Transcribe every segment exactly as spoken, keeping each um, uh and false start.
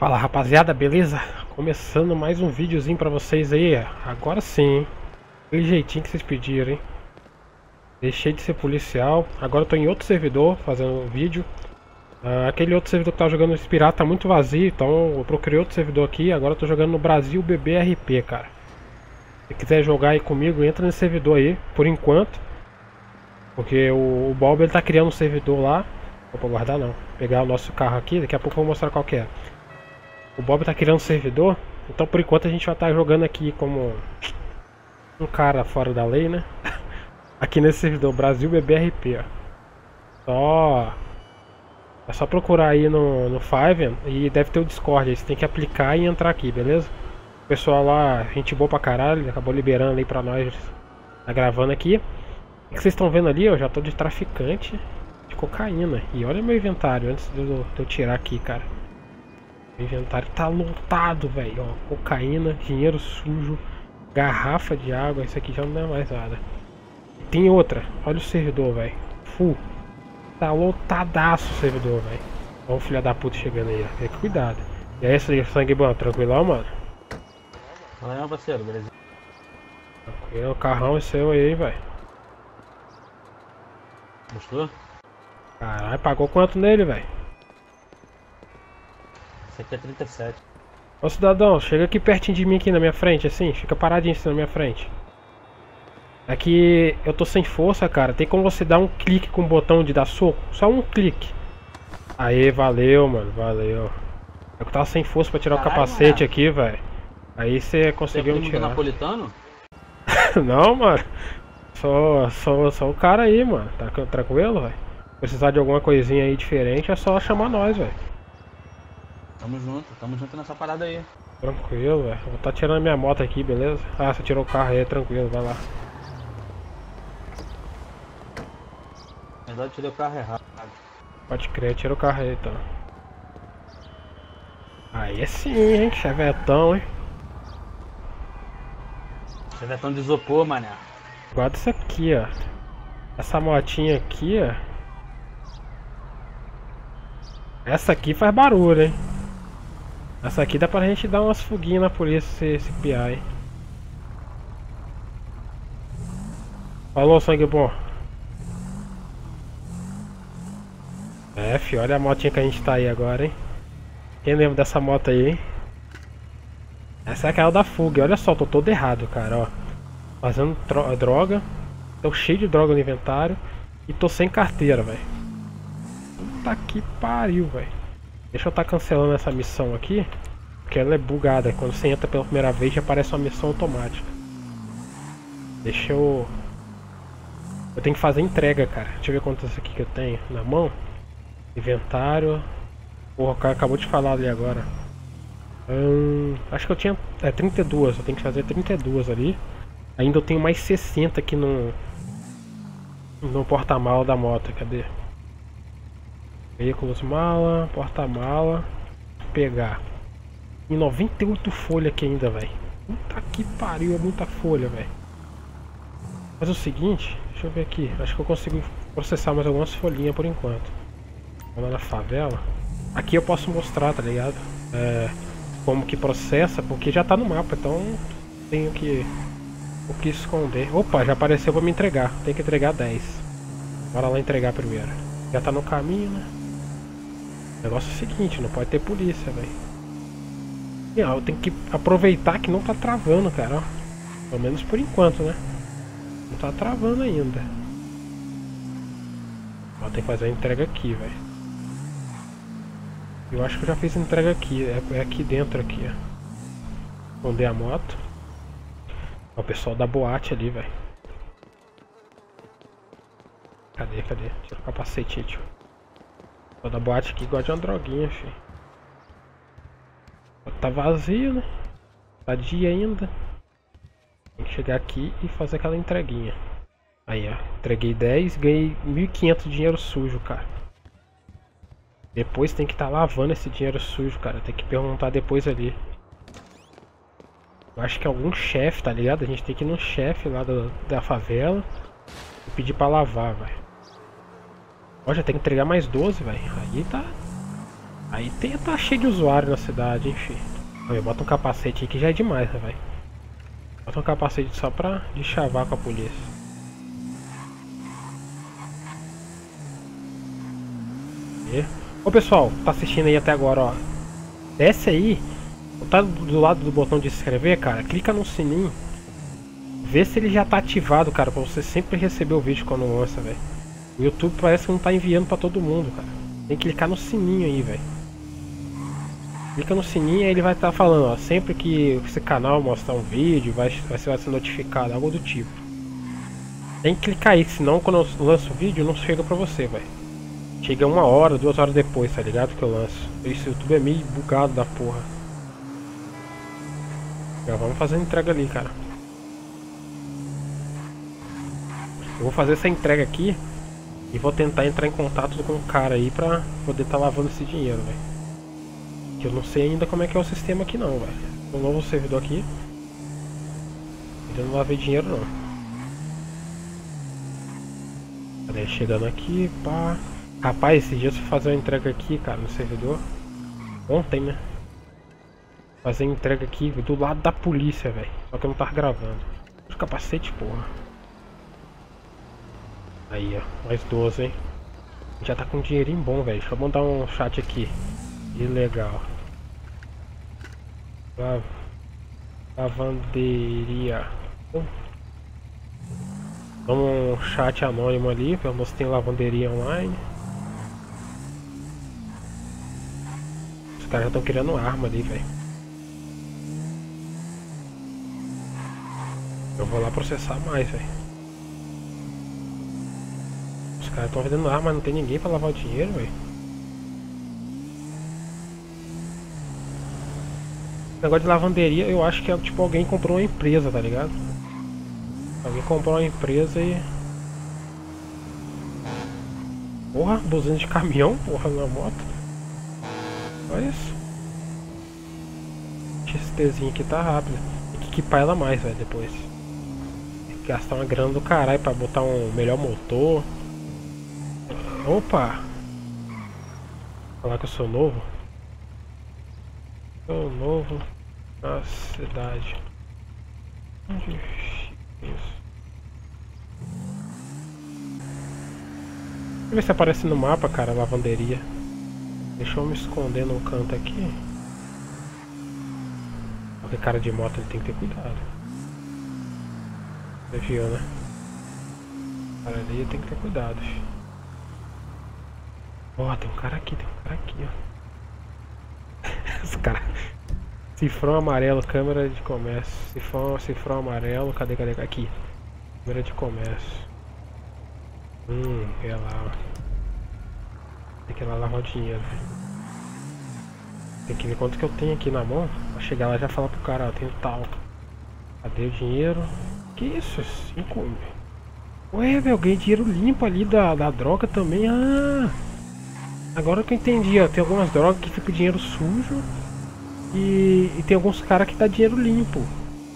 Fala rapaziada, beleza? Começando mais um videozinho pra vocês aí. Agora sim, hein? Aquele jeitinho que vocês pediram, hein? Deixei de ser policial. Agora eu tô em outro servidor fazendo um vídeo. ah, Aquele outro servidor que tava jogando esse pirata tá muito vazio. Então eu procurei outro servidor aqui. Agora eu tô jogando no Brasil B B R P, cara. Se quiser jogar aí comigo, entra nesse servidor aí, por enquanto. Porque o, o Bob, ele tá criando um servidor lá. Não vou guardar não. Vou pegar o nosso carro aqui, daqui a pouco eu vou mostrar qual que é. O Bob tá criando um servidor, então por enquanto a gente vai estar jogando aqui como um cara fora da lei, né? Aqui nesse servidor, Brasil B B R P, ó. Só... É só procurar aí no, no Five e deve ter o Discord, aí você tem que aplicar e entrar aqui, beleza? O pessoal lá, gente boa pra caralho, acabou liberando aí pra nós, tá gravando aqui. O que vocês estão vendo ali, eu já tô de traficante de cocaína. E olha meu inventário, antes de eu, de eu tirar aqui, cara. O inventário tá lotado, velho. Cocaína, dinheiro sujo, garrafa de água. Isso aqui já não é mais nada. E tem outra. Olha o servidor, velho. Full. Tá lotadaço o servidor, velho. Olha o filho da puta chegando aí, ó. Cuidado. E aí, sangue bom, tranquilão, mano? Valeu, parceiro, beleza? Tranquilo, o carrão é seu aí, velho. Gostou? Caralho, pagou quanto nele, velho? Aqui é trinta e sete. Ô cidadão, chega aqui pertinho de mim, aqui na minha frente, assim. Fica paradinho assim na minha frente. É que eu tô sem força, cara. Tem como você dar um clique com o botão de dar soco? Só um clique. Aê, valeu, mano, valeu. Eu tava sem força pra tirar. Caralho, o capacete, mano. Aqui, velho. Aí você conseguiu me tirar. Você é napolitano? Não, mano. Só, só, só o cara aí, mano. Tá tranquilo, velho? Precisar de alguma coisinha aí diferente, é só chamar nós, velho. Tamo junto, tamo junto nessa parada aí. Tranquilo, velho. Vou tá tirando a minha moto aqui, beleza? Ah, você tirou o carro aí, tranquilo, vai lá. Na verdade, eu tirei o carro errado. Pode crer, tira o carro aí, então. Aí sim, hein, chevetão, hein. Chevetão de isopor, mané. Guarda isso aqui, ó. Essa motinha aqui, ó. Essa aqui faz barulho, hein. Essa aqui dá pra gente dar umas fuguinhas na polícia se, esse piar, hein? Falou, sangue bom. É, fi, olha a motinha que a gente tá aí agora, hein? Quem lembra dessa moto aí, hein? Essa é aquela da fuga. Olha só, tô todo errado, cara, ó. Fazendo droga. Tô cheio de droga no inventário. E tô sem carteira, velho. Puta que pariu, velho. Deixa eu estar tá cancelando essa missão aqui, porque ela é bugada. Quando você entra pela primeira vez já aparece uma missão automática. Deixa eu... Eu tenho que fazer entrega, cara. Deixa eu ver quantas aqui que eu tenho na mão. Inventário. Porra, o cara acabou de falar ali agora. Hum, acho que eu tinha... É, trinta e duas. Eu tenho que fazer trinta e duas ali. Ainda eu tenho mais sessenta aqui no... No porta-mala da moto. Cadê? Veículos, mala, porta-mala. Pegar. Tem noventa e oito folhas aqui ainda, velho. Puta que pariu, é muita folha, velho. Mas o seguinte, deixa eu ver aqui. Acho que eu consigo processar mais algumas folhinhas por enquanto. Vamos lá na favela. Aqui eu posso mostrar, tá ligado? É, como que processa, porque já tá no mapa, então tenho que, o que esconder. Opa, já apareceu pra me entregar. Tem que entregar dez. Bora lá entregar primeiro. Já tá no caminho, né? O negócio é o seguinte, não pode ter polícia, velho. Eu tenho que aproveitar que não tá travando, cara, ó. Pelo menos por enquanto, né? Não tá travando ainda. Ó, tem que fazer a entrega aqui, velho. Eu acho que eu já fiz a entrega aqui. É aqui dentro, aqui, ó. Esconder a moto. Ó, o pessoal da boate ali, velho. Cadê, cadê? Tira o capacete, tio. Toda boate aqui gosta de uma droguinha, filho. Tá vazio, né? Tá dia ainda. Tem que chegar aqui e fazer aquela entreguinha. Aí, ó. Entreguei dez, ganhei mil e quinhentos dinheiro sujo, cara. Depois tem que tá lavando esse dinheiro sujo, cara. Tem que perguntar depois ali. Eu acho que algum chefe, tá ligado? A gente tem que ir num chefe lá do, da favela e pedir pra lavar, velho. Ó, já tem que entregar mais doze, velho. Aí tá... Aí tem, tá cheio de usuário na cidade, enfim. Olha, bota um capacete aí que já é demais, né, velho? Bota um capacete só pra deschavar com a polícia. E... Ô pessoal, tá assistindo aí até agora, ó. Desce aí, tá do lado do botão de se inscrever, cara. Clica no sininho. Vê se ele já tá ativado, cara, pra você sempre receber o vídeo quando lança, velho. O YouTube parece que não tá enviando pra todo mundo, cara. Tem que clicar no sininho aí, velho. Clica no sininho e ele vai estar falando, ó, sempre que esse canal mostrar um vídeo, vai, vai, vai ser notificado, algo do tipo. Tem que clicar aí, senão quando eu lanço o vídeo não chega pra você, velho. Chega uma hora, duas horas depois, tá ligado? Que eu lanço. Esse YouTube é meio bugado da porra. Já vamos fazer a entrega ali, cara. Eu vou fazer essa entrega aqui e vou tentar entrar em contato com o cara aí pra poder tá lavando esse dinheiro, velho. Que eu não sei ainda como é que é o sistema aqui não, velho. O novo servidor aqui. Eu não lavei dinheiro não. Cadê? Chegando aqui, pá. Rapaz, esse dia eu fui fazer uma entrega aqui, cara, no servidor. Ontem, né? Fazer entrega aqui do lado da polícia, velho. Só que eu não tava gravando. Os capacete, porra. Aí, ó. Mais doze, hein? Já tá com um dinheirinho bom, velho. Deixa eu mandar um chat aqui. Ilegal. Lav... Lavanderia. Vamos um chat anônimo ali, pra ver se tem lavanderia online. Os caras já estão querendo arma ali, velho. Eu vou lá processar mais, velho. Os caras estão vendendo arma, mas não tem ninguém pra lavar o dinheiro, velho. Negócio de lavanderia, eu acho que é tipo alguém comprou uma empresa, tá ligado? Alguém comprou uma empresa e... Porra, buzina de caminhão, porra, na moto. Olha isso. Esse Tzinho aqui tá rápido. Tem que equipar ela mais, velho, depois. Tem que gastar uma grana do caralho pra botar um melhor motor. Opa! Falar que eu sou novo. Novo na cidade. Onde é isso? Deixa eu ver se aparece no mapa, cara, a lavanderia. Deixa eu me esconder num canto aqui. Porque cara de moto ele tem que ter cuidado. Você viu, né? Cara ali tem que ter cuidado. Ó, oh, tem um cara aqui, tem um cara aqui, ó. Os caras. Cifrão amarelo, câmera de comércio. Cifrão, cifrão amarelo, cadê, cadê? Aqui. Câmera de comércio. Hum, é lá. Tem que ir lá lavar o dinheiro. Tem que ver quanto que eu tenho aqui na mão. Pra chegar lá e já falar pro cara, ó, tenho tal. Cadê o dinheiro? Que isso? cinco. Ué, velho, ganhei dinheiro limpo ali da, da droga também. Ah! Agora que eu entendi, ó, tem algumas drogas que fica dinheiro sujo e, e tem alguns caras que dá dinheiro limpo.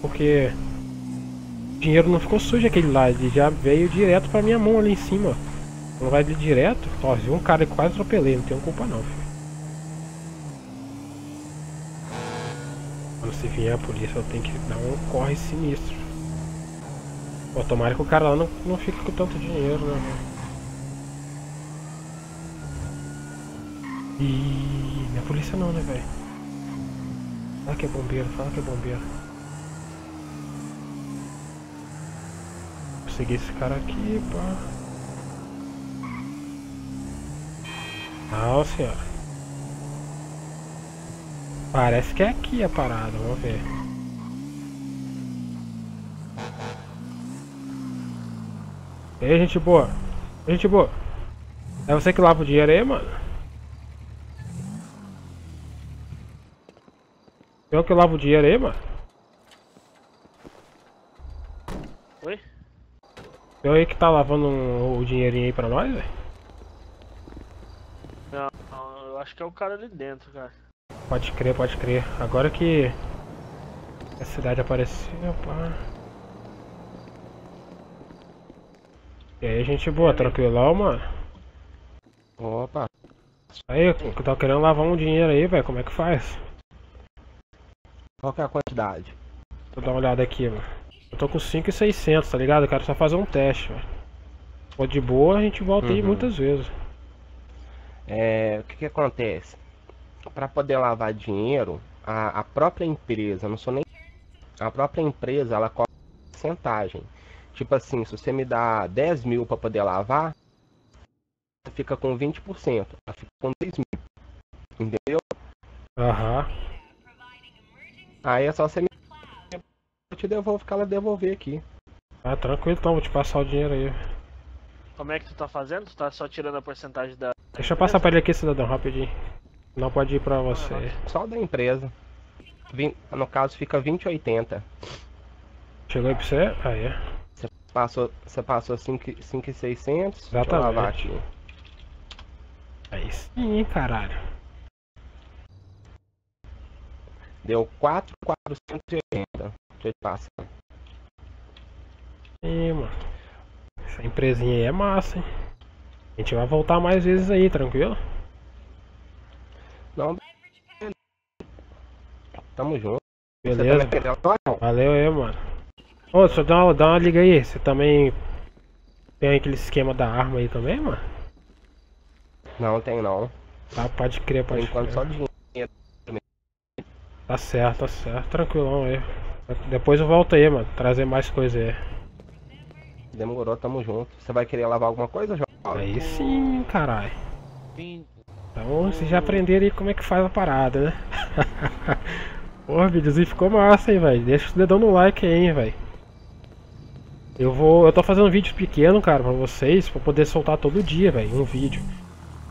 Porque o dinheiro não ficou sujo aquele lá, ele já veio direto pra minha mão ali em cima, ó. Não vai vir direto, ó, viu um cara que quase atropelei, não tenho culpa não, filho. Quando se vier a polícia eu tenho que dar um corre sinistro. Pô, tomara que o cara lá não, não fique com tanto dinheiro, né? Ih, não é polícia não, né, velho? Fala que é bombeiro, fala que é bombeiro. Vou seguir esse cara aqui, pá. Ah, senhora. Parece que é aqui a parada, vamos ver. E aí, gente boa? E aí, gente boa? É você que lava o dinheiro aí, mano? Eu que lavo o dinheiro aí, mano. Oi? Eu aí que tá lavando um, o dinheirinho aí pra nós, velho? Não, não, eu acho que é o cara ali dentro, cara. Pode crer, pode crer. Agora que a cidade apareceu, pá. E aí, gente boa, tranquilão, mano? Opa. Aí, eu tava querendo lavar um dinheiro aí, velho. Como é que faz? Qual que é a quantidade? Vou dar uma olhada aqui, mano. Eu tô com cinco mil e seiscentos, tá ligado? Eu quero só fazer um teste, velho. Pô, de boa, a gente volta uhum. aí muitas vezes. É, o que que acontece? Pra poder lavar dinheiro, a, a própria empresa, não sou nem... A própria empresa, ela cobra porcentagem. Tipo assim, se você me dá dez mil pra poder lavar, fica com vinte por cento. Ela fica com dois mil. Entendeu? Aham. Uhum. Aí é só você me... Eu te devolvo, que ela devolver aqui. Ah, tranquilo então, vou te passar o dinheiro aí. Como é que tu tá fazendo? Tu tá só tirando a porcentagem da... Deixa eu passar pra ele aqui, cidadão, rapidinho. Não pode ir pra você. Ah, só da empresa. No caso fica vinte e oitenta. Chegou aí pra você? Aí é. Você passou, você passou cinco mil e seiscentos? Exatamente. Aí sim, caralho. Deu quatro mil quatrocentos e oitenta. Deixa eu passar. Ih, mano. Essa empresinha aí é massa, hein? A gente vai voltar mais vezes aí, tranquilo? Não. Tamo junto. Beleza. Valeu aí, mano. Ô, só dá uma, dá uma liga aí. Você também tem aquele esquema da arma aí também, mano? Não, tem não. Tá, pode crer, pode crer. Só dinheiro. Tá certo, tá certo. Tranquilão aí. Depois eu volto aí, mano. Trazer mais coisa aí. Demorou, tamo junto. Você vai querer lavar alguma coisa, João? Aí sim, caralho. Então vocês já aprenderam aí como é que faz a parada, né? Porra, o videozinho ficou massa, hein, velho. Deixa o dedão no like aí, hein, velho. Eu vou... Eu tô fazendo um vídeo pequeno, cara, pra vocês. Pra poder soltar todo dia, velho, um vídeo.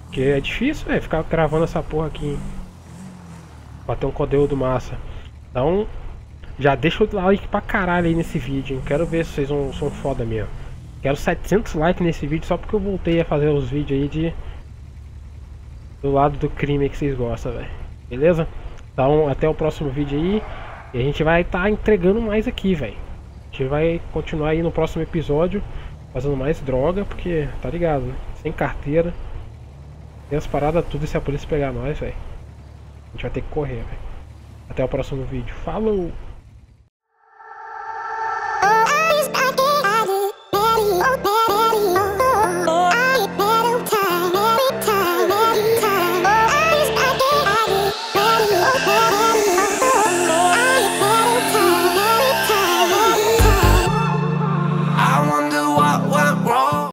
Porque é difícil, velho, ficar gravando essa porra aqui, hein? Pra ter um conteúdo massa. Então... Já deixa o like pra caralho aí nesse vídeo, hein? Quero ver se vocês não são foda mesmo. Quero setecentos likes nesse vídeo só porque eu voltei a fazer os vídeos aí de... Do lado do crime que vocês gostam, velho. Beleza? Então até o próximo vídeo aí. E a gente vai estar tá entregando mais aqui, velho. A gente vai continuar aí no próximo episódio. Fazendo mais droga, porque tá ligado, né? Sem carteira. Tem as paradas tudo e se a polícia pegar nós, velho. A gente vai ter que correr, velho. Até o próximo vídeo. Falou!